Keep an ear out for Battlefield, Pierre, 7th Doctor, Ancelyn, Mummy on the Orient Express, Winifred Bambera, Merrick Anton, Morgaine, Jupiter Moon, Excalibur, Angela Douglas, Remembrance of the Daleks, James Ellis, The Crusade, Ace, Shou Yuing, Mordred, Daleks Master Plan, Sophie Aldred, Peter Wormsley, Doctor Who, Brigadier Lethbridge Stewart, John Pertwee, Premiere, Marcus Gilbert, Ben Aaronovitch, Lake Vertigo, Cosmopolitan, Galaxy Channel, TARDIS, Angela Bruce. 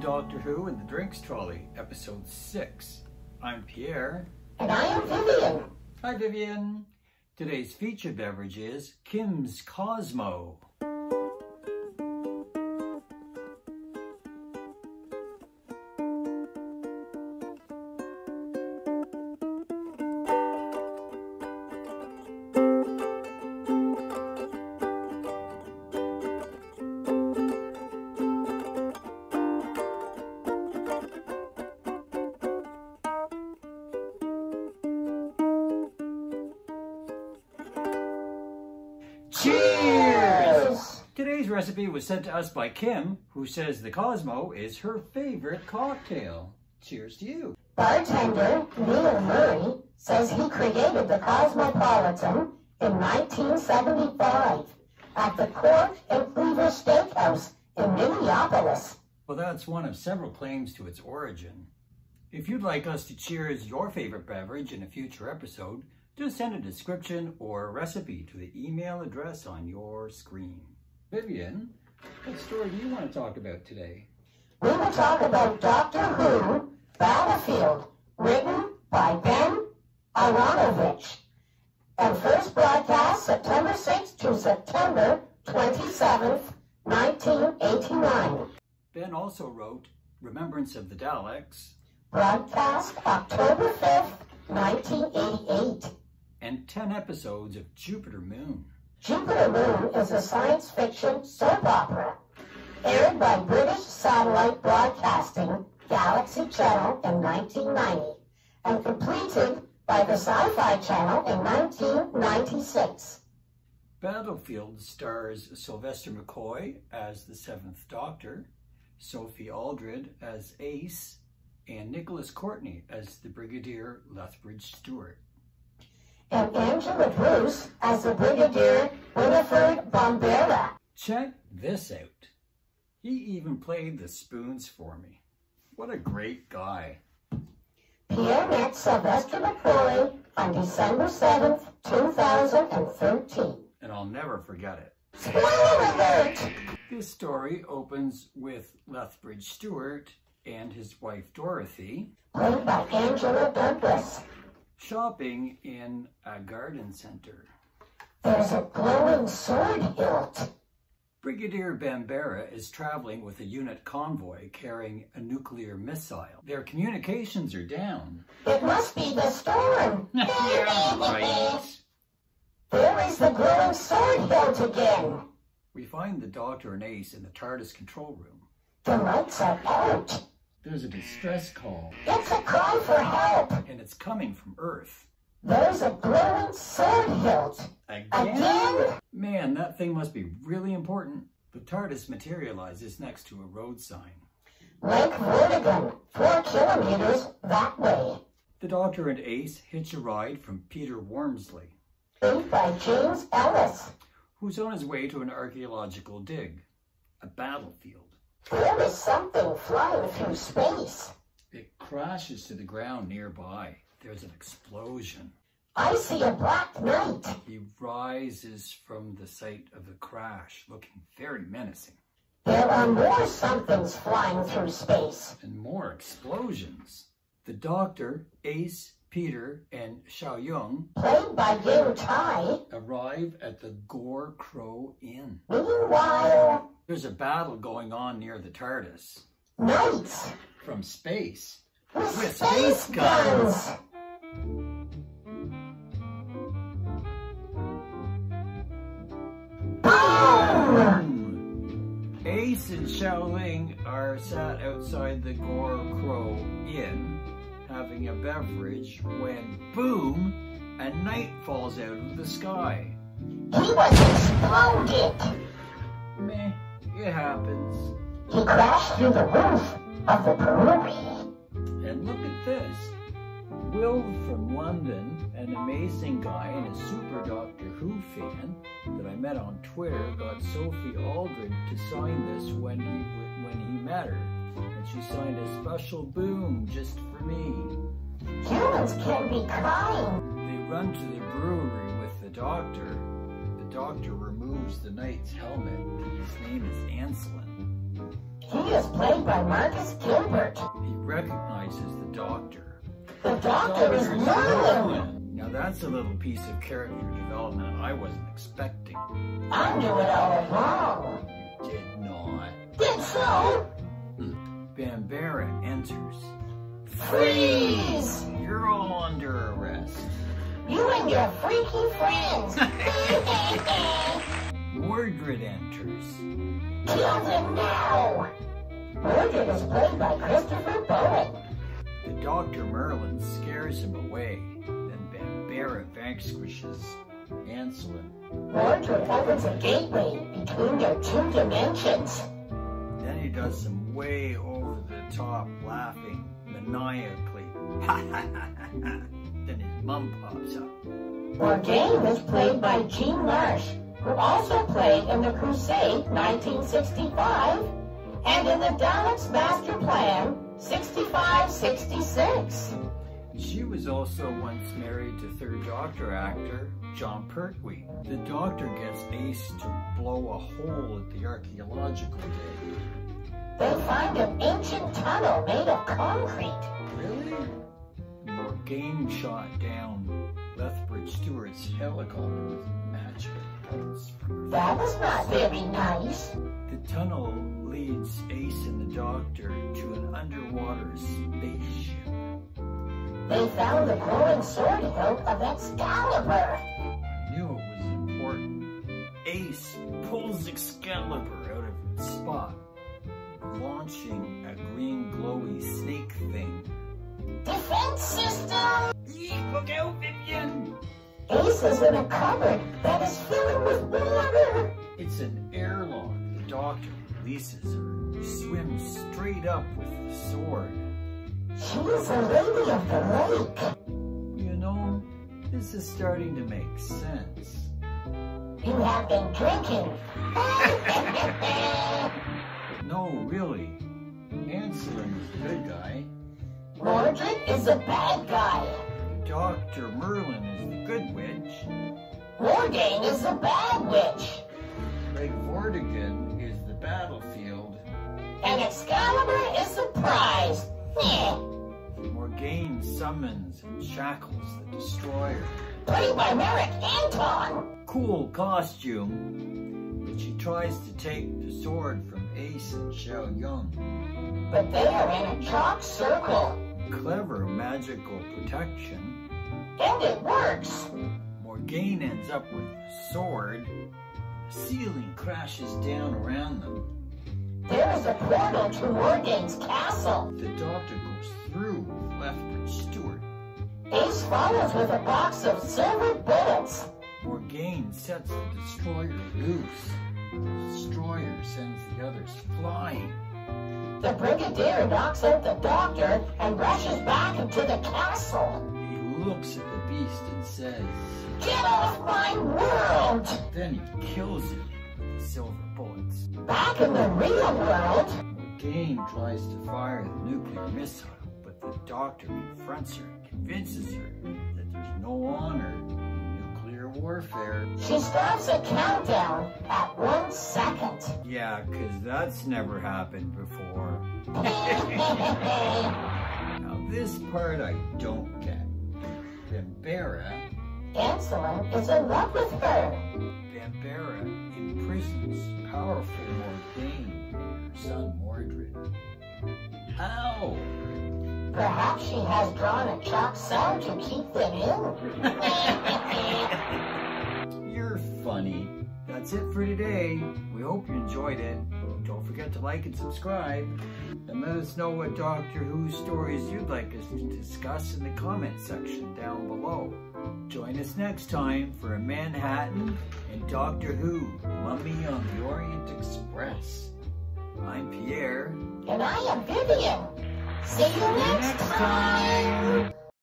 Doctor Who and the Drinks Trolley, Episode 6. I'm Pierre. And I am Vivian. Hi Vivian. Today's feature beverage is Kim's Cosmo. Cheers! Today's recipe was sent to us by Kim, who says the Cosmo is her favorite cocktail. Cheers to you. Bartender Neil Murray says he created the Cosmopolitan in 1975 at the Cork and Cleaver Steakhouse in Minneapolis. Well, that's one of several claims to its origin. If you'd like us to cheers your favorite beverage in a future episode, just send a description or a recipe to the email address on your screen. Vivian, what story do you want to talk about today? We will talk about Doctor Who, Battlefield, written by Ben Aaronovitch, and first broadcast September 6th to September 27th, 1989. Ben also wrote Remembrance of the Daleks, broadcast October 5th, 1988. And 10 episodes of Jupiter Moon. Jupiter Moon is a science fiction soap opera aired by British Satellite Broadcasting, Galaxy Channel in 1990 and completed by the Sci-Fi Channel in 1996. Battlefield stars Sylvester McCoy as the 7th Doctor, Sophie Aldred as Ace, and Nicholas Courtney as the Brigadier Lethbridge Stewart. And Angela Bruce as the Brigadier Winifred Bambera. Check this out. He even played the spoons for me. What a great guy. Pierre met Sylvester McCoy on December 7th, 2013. And I'll never forget it. Spoiler alert! This story opens with Lethbridge Stewart and his wife Dorothy, played by Angela Douglas, shopping in a garden center. There's a glowing sword hilt. Brigadier Bambera is traveling with a unit convoy carrying a nuclear missile. Their communications are down. It must be the storm. You're right. There is the glowing sword hilt again. We find the Doctor and Ace in the TARDIS control room. The lights are out. There's a distress call. It's a call for help. And it's coming from Earth. There's a glowing sword hilt. Again? Man, that thing must be really important. The TARDIS materializes next to a road sign. Lake Vertigo, 4 kilometers that way. The Doctor and Ace hitch a ride from Peter Wormsley, played by James Ellis, who's on his way to an archaeological dig, a battlefield. There is something flying through space. It crashes to the ground nearby. There's an explosion. I see a black knight. He rises from the site of the crash, looking very menacing. There are more somethings flying through space. And more explosions. The Doctor, Ace, Peter, and Shou Yuing, played by Liu Tai, arrive at the Gore-Crow Inn. Meanwhile, there's a battle going on near the TARDIS. Knights! From space. With space guns! Boom! Ace and Shou Yuing are sat outside the Gore-Crow Inn, having a beverage, when boom, a knight falls out of the sky. He was exploded! Meh. It happens. He crashed through the roof of the brewery. And look at this. Will from London, an amazing guy and a super Doctor Who fan that I met on Twitter, got Sophie Aldred to sign this when he met her. And she signed a special boom just for me. Humans can be kind. They run to the brewery with the Doctor. The Doctor removes the knight's helmet. His name is Ancelyn. He is played by Marcus Gilbert. He recognizes the Doctor. The Doctor is Merlin! Now that's a little piece of character development I wasn't expecting. I knew it all along. You did not. Did so? Bambera enters. Freeze! You're all under arrest. You and your freaky friends! Mordred enters. Kill them now! Mordred is played by Christopher Bowen. The Dr. Merlin scares him away, then Bambera vanquishes Ancelyn. Mordred opens a gateway between their two dimensions. Then he does some way over the top laughing maniacally. Ha ha ha ha! Then his mum pops up. Morgaine was played by Jean Marsh, who also played in The Crusade 1965 and in the Daleks Master Plan 65-66. She was also once married to Third Doctor actor John Pertwee. The Doctor gets Ace to blow a hole at the archaeological dig. They find an ancient tunnel made of concrete. Really? Morgaine shot down Lethbridge Stewart's helicopter with magic bullets. That was not very nice. The tunnel leads Ace and the Doctor to an underwater spaceship. They found the glowing sword hilt of Excalibur. I knew it was important. Ace pulls Excalibur out of its spot, launching a green glowy snake thing. Defense system! Look out, Vivian! Ace is in a cupboard that is filled with water! It's an airlock. The Doctor releases her. He swims straight up with the sword. She is a lady of the lake. You know, this is starting to make sense. You have been drinking. No, really. Ancelyn is the good guy. Mordred is a bad guy. Dr. Merlin is the good witch. Morgaine is the bad witch. Lake Vertigo is the battlefield. And Excalibur is the prize. Morgaine summons and shackles the Destroyer. Played by Merrick Anton. Cool costume. But she tries to take the sword from Ace and Shou Yuing. But they are in a chalk circle. Clever magical protection. And it works! Morgaine ends up with a sword. The ceiling crashes down around them. There is a portal to Morgaine's castle. The Doctor goes through with Lethbridge Stewart. Ace follows with a box of silver bullets. Morgaine sets the Destroyer loose. The Destroyer sends the others flying. The Brigadier knocks out the Doctor and rushes back into the castle. He looks at the beast and says, "Get off my world!" Then he kills it with the silver bullets. Back in the real world, Morgaine tries to fire the nuclear missile, but the Doctor confronts her and convinces her that there's no honor in nuclear warfare. She stops a countdown at 1 second. Yeah, because that's never happened before. Now this part I don't get. Bambera... Ancelyn is in love with her. Bambera imprisons powerful Morgaine and her son Mordred. How? Perhaps she has drawn a chalk cell to keep them in. You're funny. That's it for today. We hope you enjoyed it. Don't forget to like and subscribe. And let us know what Doctor Who stories you'd like us to discuss in the comment section down below. Join us next time for a Manhattan and Doctor Who Mummy on the Orient Express. I'm Pierre. And I am Vivian. See you next time.